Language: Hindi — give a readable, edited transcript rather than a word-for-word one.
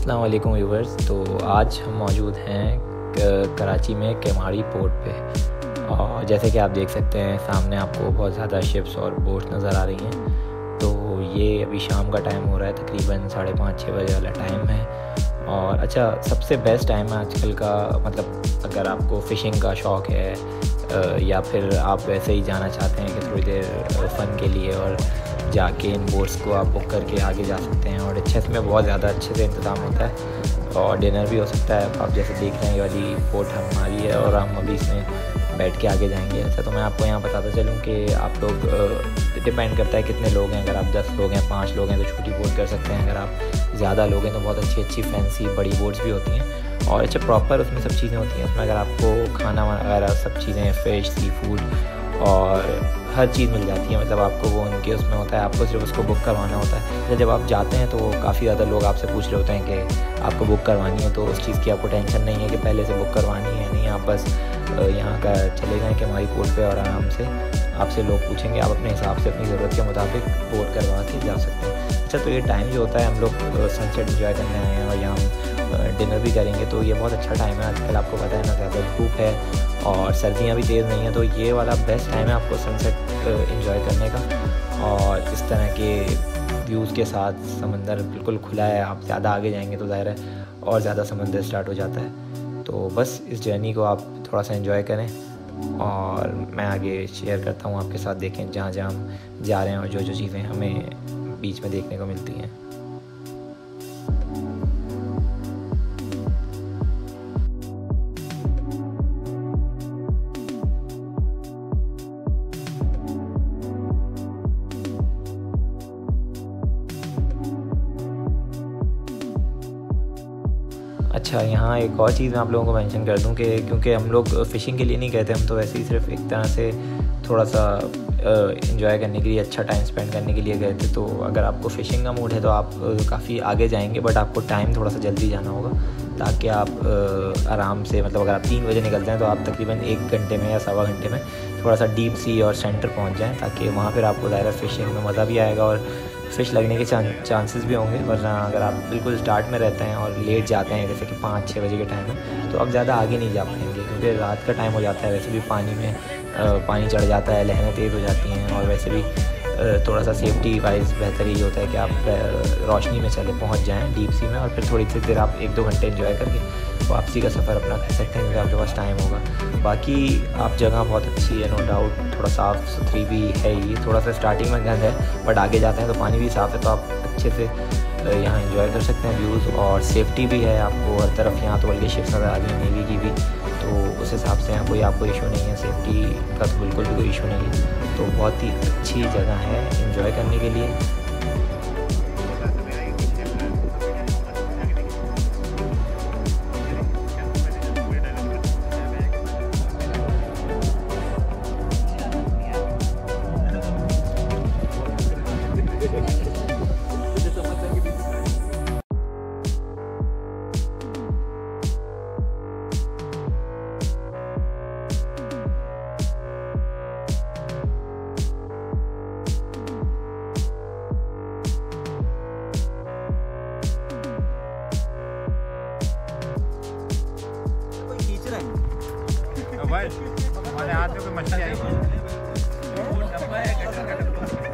अस्सलाम वालेकुम व्यूवर्स। तो आज हम मौजूद हैं कराची में केमाड़ी पोर्ट पे, और जैसे कि आप देख सकते हैं सामने आपको बहुत ज़्यादा शिप्स और बोट्स नज़र आ रही हैं। तो ये अभी शाम का टाइम हो रहा है, तकरीबन 5:30-6 बजे वाला टाइम है। और अच्छा, सबसे बेस्ट टाइम है आजकल का, मतलब अगर आपको फ़िशिंग का शौक़ है या फिर आप वैसे ही जाना चाहते हैं कि थोड़ी देर फ़न के लिए, और जाके इन बोट्स को आप बुक करके आगे जा सकते हैं। और अच्छे से, में बहुत ज़्यादा अच्छे से इंतज़ाम होता है और डिनर भी हो सकता है। आप जैसे देख रहे हैं ये वाली बोट हमारी है और हम अभी इसमें बैठ के आगे जाएंगे। अच्छा, तो मैं आपको यहाँ बताता चलूँ कि आप लोग, डिपेंड करता है कितने लोग हैं। अगर आप 10 लोग हैं, 5 लोग हैं तो छोटी बोट कर सकते हैं। अगर आप ज़्यादा लोग हैं तो बहुत अच्छी फैंसी बड़ी बोट्स भी होती हैं, और अच्छा प्रॉपर उसमें सब चीज़ें होती हैं। उसमें अगर आपको खाना वगैरह सब चीज़ें, फ़िश, सी फूड और हर चीज़ मिल जाती है। मतलब आपको वो उनके उसमें होता है, आपको सिर्फ उसको बुक करवाना होता है। जब आप जाते हैं तो काफ़ी ज़्यादा लोग आपसे पूछ रहे होते हैं कि आपको बुक करवानी है, तो उस चीज़ की आपको टेंशन नहीं है कि पहले से बुक करवानी है नहीं। आप बस यहाँ का चले गए कि हमारी बोट पे, और आराम से आपसे लोग पूछेंगे, आप अपने हिसाब से अपनी ज़रूरत के मुताबिक बोट करवा के जा सकते हैं। अच्छा, तो ये टाइम जो होता है, हम लोग सनसेट इंजॉय करने आए हैं और यहाँ हम डिनर भी करेंगे, तो ये बहुत अच्छा टाइम है। आजकल आपको पता है ना, ज़्यादा धूप है और सर्दियाँ भी तेज़ नहीं है, तो ये वाला बेस्ट टाइम है आपको सनसेट इंजॉय करने का। और इस तरह के व्यूज़ के साथ समंदर बिल्कुल खुला है। आप ज़्यादा आगे जाएंगे तो ज़ाहिर है और ज़्यादा समंदर स्टार्ट हो जाता है। तो बस इस जर्नी को आप थोड़ा सा एंजॉय करें, और मैं आगे शेयर करता हूँ आपके साथ। देखें जहाँ जहाँ हम जा रहे हैं और जो जो चीज़ें हमें बीच में देखने को मिलती हैं। अच्छा, यहाँ एक और चीज़ मैं आप लोगों को मेंशन कर दूँ कि क्योंकि हम लोग फ़िशिंग के लिए नहीं गए थे, हम तो वैसे ही सिर्फ एक तरह से थोड़ा सा एंजॉय करने के लिए, अच्छा टाइम स्पेंड करने के लिए गए थे। तो अगर आपको फ़िशिंग का मूड है तो आप काफ़ी आगे जाएंगे, बट आपको टाइम थोड़ा सा जल्दी जाना होगा ताकि आप आराम से, मतलब अगर आप 3 बजे निकलते हैं तो आप तकरीबन 1 घंटे में या 1.25 घंटे में थोड़ा सा डीप सी और सेंटर पहुँच जाएँ, ताकि वहाँ पर आपको ज़्यादा फ़िशिंग में मज़ा भी आएगा और फ़िश लगने के चांसेस भी होंगे। वरना अगर आप बिल्कुल स्टार्ट में रहते हैं और लेट जाते हैं, जैसे कि 5-6 बजे के टाइम में, तो आप ज़्यादा आगे नहीं जा पाएंगे, क्योंकि रात का टाइम हो जाता है। वैसे भी पानी में पानी चढ़ जाता है, लहरें तेज़ हो जाती हैं, और वैसे भी थोड़ा सा सेफ्टी वाइज बेहतर ही होता है कि आप रोशनी में चले पहुँच जाएँ डीप सी में, और फिर थोड़ी सी देर आप 1-2 घंटे इंजॉय करके वापसी का सफ़र अपना कर सकते हैं, क्योंकि आपके पास टाइम होगा। बाकी आप जगह बहुत अच्छी है, नो डाउट, थोड़ा साफ़ सुथरी भी है ही। थोड़ा सा स्टार्टिंग में गंद है, बट आगे जाते हैं तो पानी भी साफ़ है, तो आप अच्छे से यहाँ इंजॉय कर सकते हैं व्यूज़। और सेफ़्टी भी है आपको हर तरफ, यहाँ तो बल्कि शिप्स नज़र आ रही है नेवी की भी, तो उस हिसाब से यहाँ कोई आपको इशू नहीं है, सेफ्टी का तो बिल्कुल भी कोई इशू नहीं है। तो बहुत ही अच्छी जगह है इंजॉय करने के लिए। हमारे हाथ में कोई मछली आई है।